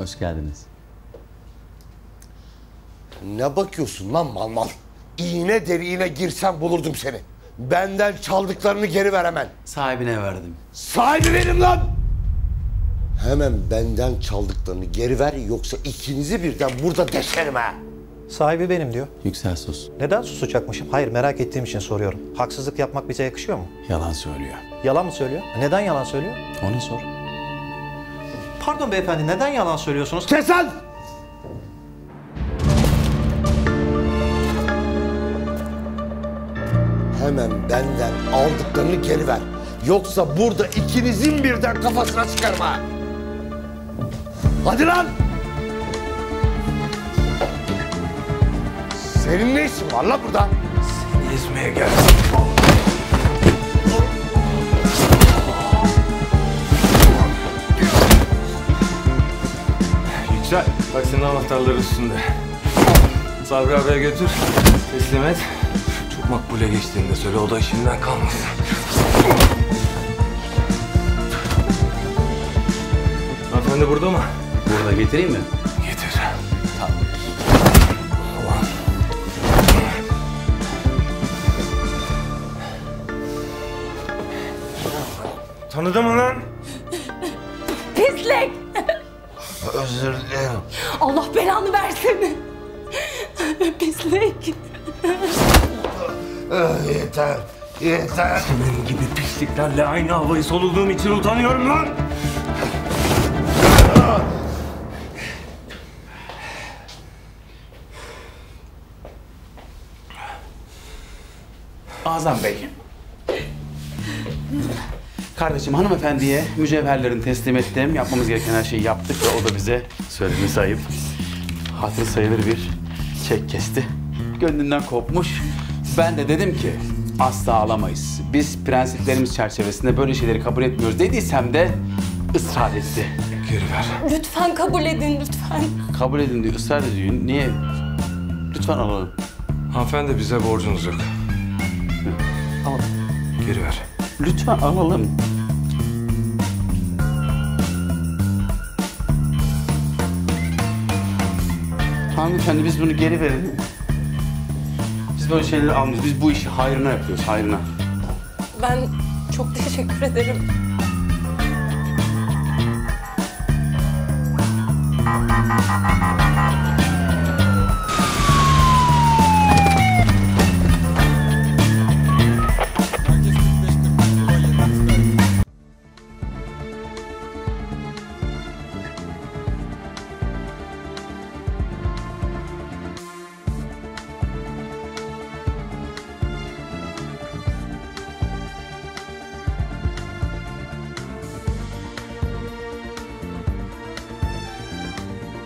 Hoş geldiniz. Ne bakıyorsun lan mal mal? İğne deliğine girsem bulurdum seni. Benden çaldıklarını geri ver hemen. Sahibine verdim. Sahibi benim lan! Hemen benden çaldıklarını geri ver, yoksa ikinizi birden burada deşerim ha. Sahibi benim diyor. Yüksel sus. Neden susacakmışım? Hayır, merak ettiğim için soruyorum. Haksızlık yapmak bize yakışıyor mu? Yalan söylüyor. Yalan mı söylüyor? Neden yalan söylüyor? Onu sor. Pardon beyefendi, neden yalan söylüyorsunuz? Kes lan! Hemen benden aldıklarını geri ver. Yoksa burada ikinizin birden kafasına çıkarım ha. Hadi lan! Senin ne işin var lan burada? Seni ezmeye geldim. Yüksel, bak senin anahtarları üstünde. Sabri abiye götür, teslim et. Çok makbule geçtiğinde söyle, o da işinden kalmasın. Hanımefendi burada mı? Burada, getireyim mi? Getir. Tamam. Tanıdın mı lan? Pislik! Özür dilerim. Allah belanı versin. Pislik. Yeter, yeter. Senin gibi pisliklerle aynı havayı soluduğum için utanıyorum lan. Azam Bey. Kardeşim, hanımefendiye mücevherlerini teslim ettim. Yapmamız gereken her şeyi yaptık ve o da bize söylemesi ayıp, hatırı sayılır bir çek kesti. Gönlünden kopmuş. Ben de dedim ki asla alamayız. Biz prensiplerimiz çerçevesinde böyle şeyleri kabul etmiyoruz dediysem de ısrar etti. Geri ver. Lütfen kabul edin, lütfen. Kabul edin diyor, ısrar ediyor. Niye? Lütfen alalım. Hanımefendi, bize borcunuz yok. Alalım. Geri ver. Lütfen alalım. Hanımefendi, biz bunu geri verelim. Biz böyle şeyleri almıyoruz. Biz bu işi hayrına yapıyoruz, hayrına. Ben çok teşekkür ederim.